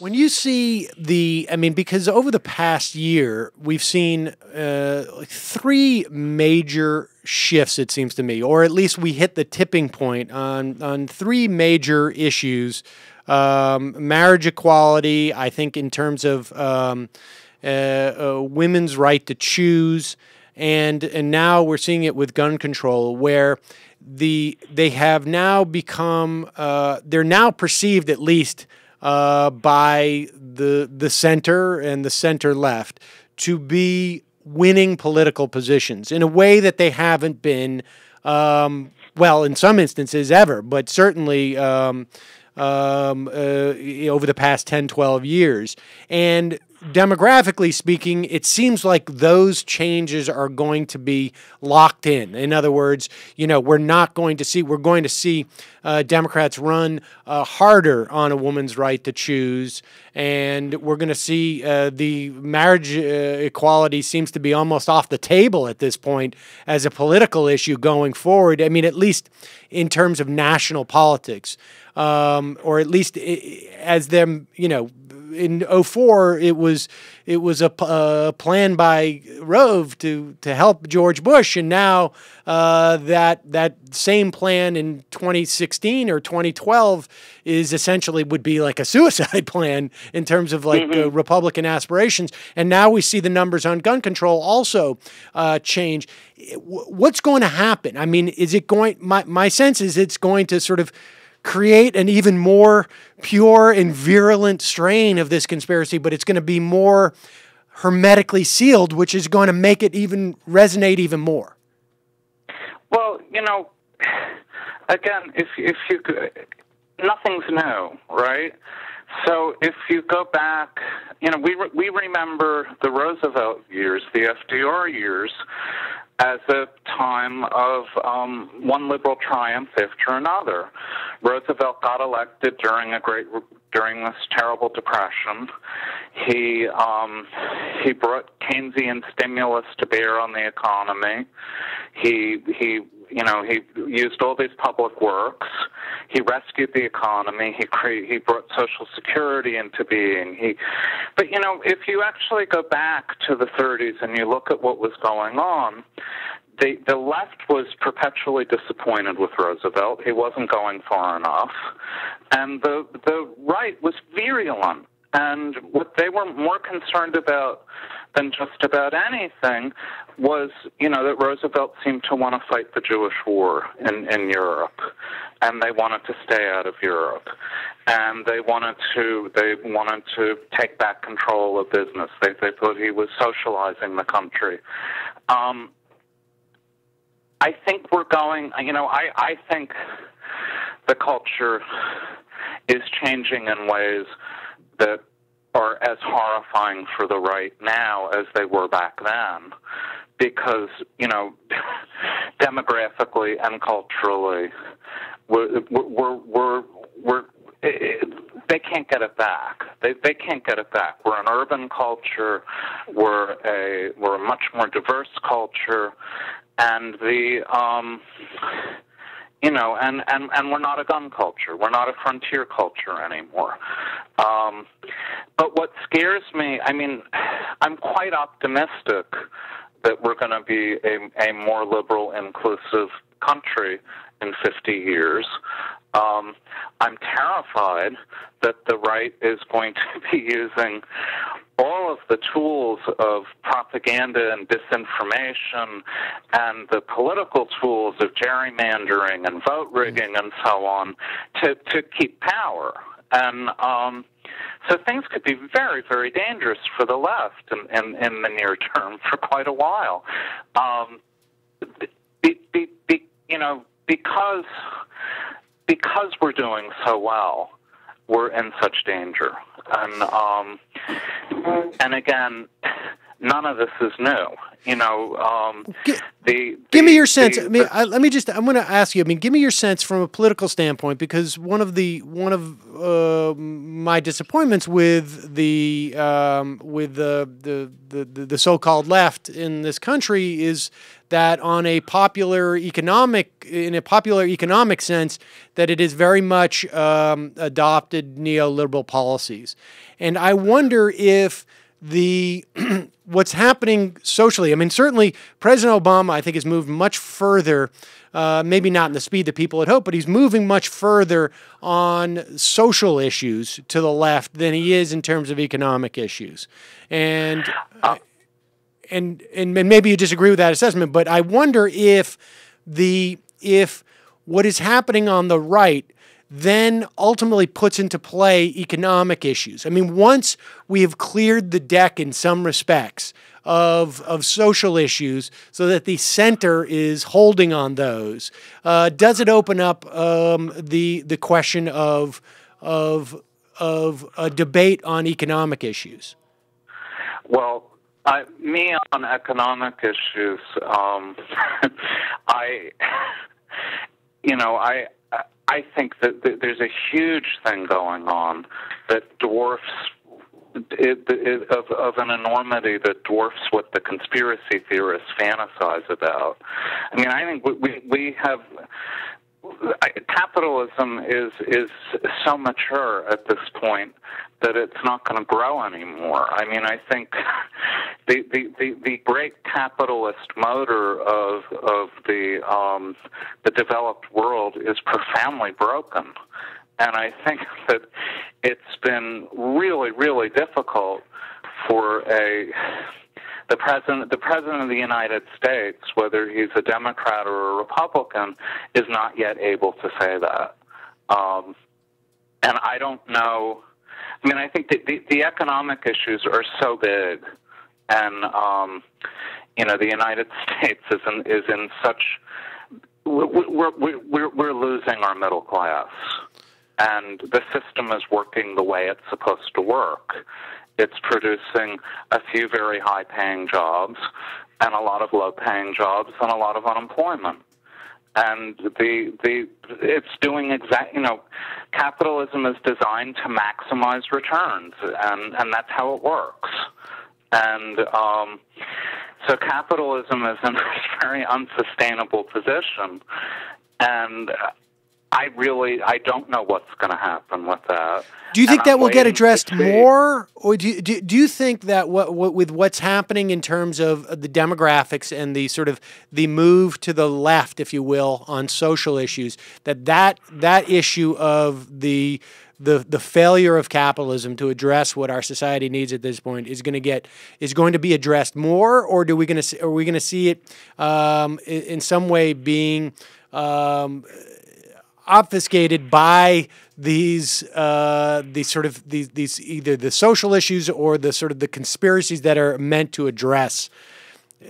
When you see the, I mean, because over the past year, we've seen three major shifts, it seems to me, or at least we hit the tipping point on three major issues. Marriage equality, I think in terms of women's right to choose, and now we're seeing it with gun control, where they have now become, they're now perceived at least, by the center and the center left to be winning political positions in a way that they haven't been, well, in some instances ever, but certainly over the past 10, 12 years. And demographically speaking, it seems like those changes are going to be locked in. In other words, you know, we're not going to see, we're going to see Democrats run harder on a woman's right to choose, and we're going to see the marriage equality seems to be almost off the table at this point as a political issue going forward. I mean, at least in terms of national politics, or at least as them, you know, in '04, it was a plan by Rove to help George Bush, and now that same plan in 2016 or 2012 is essentially would be like a suicide plan in terms of like Republican aspirations. And now we see the numbers on gun control also change. What's going to happen? I mean, is it going? My sense is it's going to sort of create an even more pure and virulent strain of this conspiracy, but it's going to be more hermetically sealed, which is going to make it even resonate even more. Well, you know, again, if you nothing's new, right? So if you go back, you know, we remember the Roosevelt years, the FDR years, as a time of one liberal triumph after another. Roosevelt got elected during this terrible depression. He brought Keynesian stimulus to bear on the economy. He used all these public works. He rescued the economy. He brought Social Security into being. But you know, if you actually go back to the 30s and you look at what was going on, the left was perpetually disappointed with Roosevelt. He wasn't going far enough, and the right was virulent. And what they were more concerned about than just about anything was, you know, that Roosevelt seemed to want to fight the Jewish war in Europe, and they wanted to stay out of Europe, and they wanted to take back control of business. They thought he was socializing the country. I think we're going, you know, I think the culture is changing in ways that are as horrifying for the right now as they were back then, because, you know, demographically and culturally, they can't get it back. They can't get it back. We're an urban culture. We're a much more diverse culture, and you know, and we're not a gun culture. We're not a frontier culture anymore. But what scares me, I mean, I'm quite optimistic that we're going to be a more liberal, inclusive country in 50 years. I'm terrified that the right is going to be using all of the tools of propaganda and disinformation and the political tools of gerrymandering and vote rigging and so on to keep power. And so things could be very, very dangerous for the left in the near term for quite a while. You know, because we're doing so well, we're in such danger. And again, none of this is new. You know, give me your sense. I'm going to ask you. I mean, give me your sense from a political standpoint, because one of my disappointments with the so-called left in this country is that on a popular economic, in a popular economic sense, that it is very much adopted neoliberal policies, and I wonder if what's happening socially. I mean, certainly President Obama, I think, has moved much further, maybe not in the speed that people had hoped, but he's moving much further on social issues to the left than he is in terms of economic issues. And maybe you disagree with that assessment, but I wonder if what is happening on the right then ultimately puts into play economic issues. I mean, once we have cleared the deck in some respects of social issues so that the center is holding on those, does it open up the question of a debate on economic issues? Well, me on economic issues, I think that there's a huge thing going on that dwarfs of an enormity that dwarfs what the conspiracy theorists fantasize about. I mean, I think we have capitalism is so mature at this point that it's not going to grow anymore. I mean, I think the great capitalist motor of the developed world is profoundly broken, and I think that it's been really difficult for the president of the United States, whether he's a Democrat or a Republican, is not yet able to say that. And I don't know. I mean, I think that the economic issues are so big, and you know, the United States is in such, we're losing our middle class, and the system is working the way it's supposed to work. It's producing a few very high-paying jobs and a lot of low-paying jobs and a lot of unemployment. And it's doing exactly, you know, capitalism is designed to maximize returns, and that's how it works. And so capitalism is in a very unsustainable position, and I don't know what's going to happen with that. Do you think that will get addressed more, or do you think that with what's happening in terms of the demographics and the sort of the move to the left, if you will, on social issues, that issue of the failure of capitalism to address what our society needs at this point is going to be addressed more, or are we going to see it in some way being obfuscated by these either the social issues or the sort of the conspiracies that are meant to address,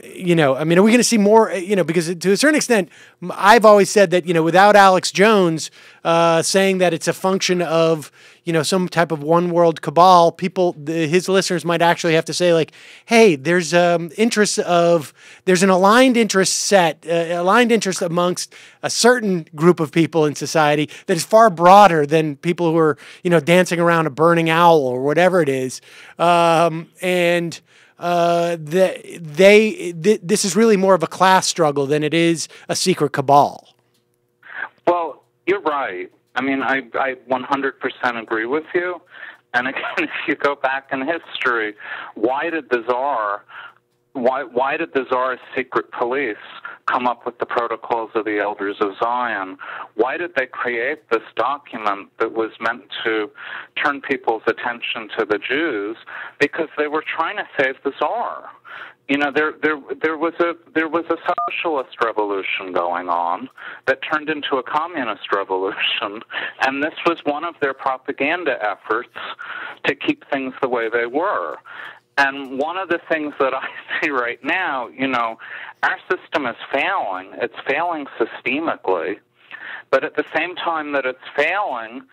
you know, I mean, are we going to see more, you know, because to a certain extent, I've always said that, you know, without Alex Jones saying that it's a function of, you know, some type of one world cabal, his listeners might actually have to say, like, hey, there's an aligned interest set, aligned interest amongst a certain group of people in society that is far broader than people who are, you know, dancing around a burning owl or whatever it is. This is really more of a class struggle than it is a secret cabal. Well, you're right. I mean, I 100% agree with you. And again, if you go back in history, why did the Tsar's secret police come up with the Protocols of the Elders of Zion? Why did they create this document that was meant to turn people's attention to the Jews? Because they were trying to save the Tsar. You know, there was a socialist revolution going on that turned into a communist revolution, and this was one of their propaganda efforts to keep things the way they were. And one of the things that I see right now, you know, our system is failing. It's failing systemically. But at the same time that it's failing,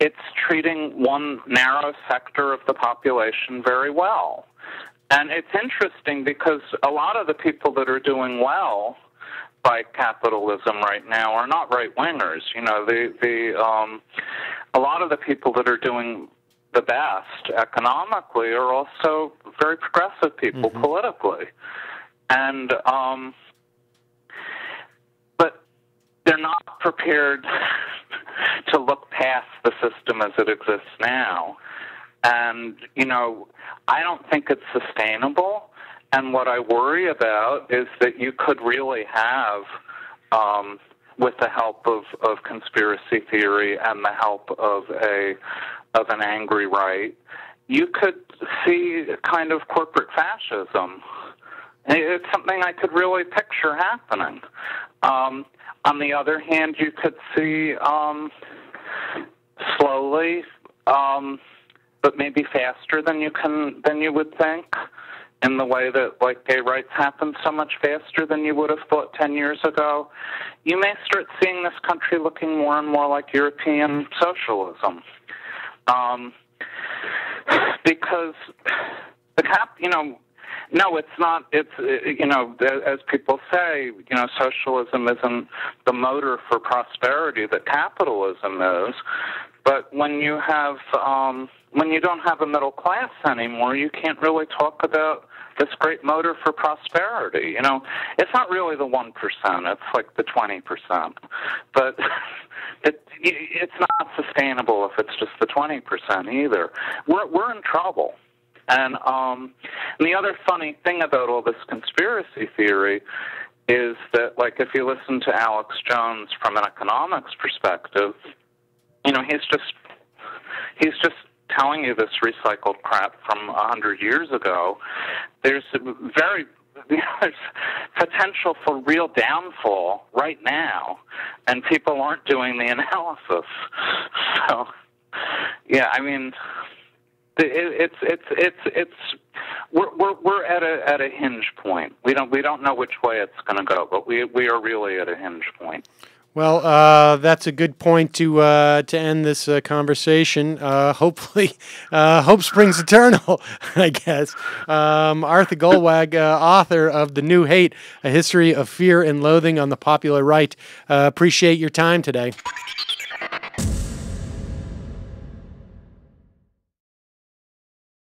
it's treating one narrow sector of the population very well. And it's interesting because a lot of the people that are doing well by capitalism right now are not right-wingers. You know, a lot of the people that are doing the best economically are also very progressive people mm-hmm. politically. And but they're not prepared to look past the system as it exists now. And, you know, I don't think it's sustainable. And what I worry about is that you could really have, with the help of conspiracy theory and the help of an angry right, you could see a kind of corporate fascism. It's something I could really picture happening. On the other hand, you could see slowly, but maybe faster than you would think, in the way that, like, gay rights happened so much faster than you would have thought 10 years ago, you may start seeing this country looking more and more like European socialism. Because, no, it's not, as people say, socialism isn't the motor for prosperity that capitalism is. But when you don't have a middle class anymore, you can't really talk about this great motor for prosperity. You know, it's not really the 1%; it's like the 20%. But it's not sustainable if it's just the 20% either. We're in trouble. And the other funny thing about all this conspiracy theory is that, like, if you listen to Alex Jones from an economics perspective, you know, he's just telling you this recycled crap from 100 years ago. There's potential for real downfall right now, and people aren't doing the analysis. So, yeah, I mean, we're at a hinge point. We don't know which way it's going to go, but we are really at a hinge point. Well, that's a good point to end this conversation. Hopefully, hope springs eternal, I guess. Arthur Goldwag, author of The New Hate: A History of Fear and Loathing on the Popular Right. Appreciate your time today.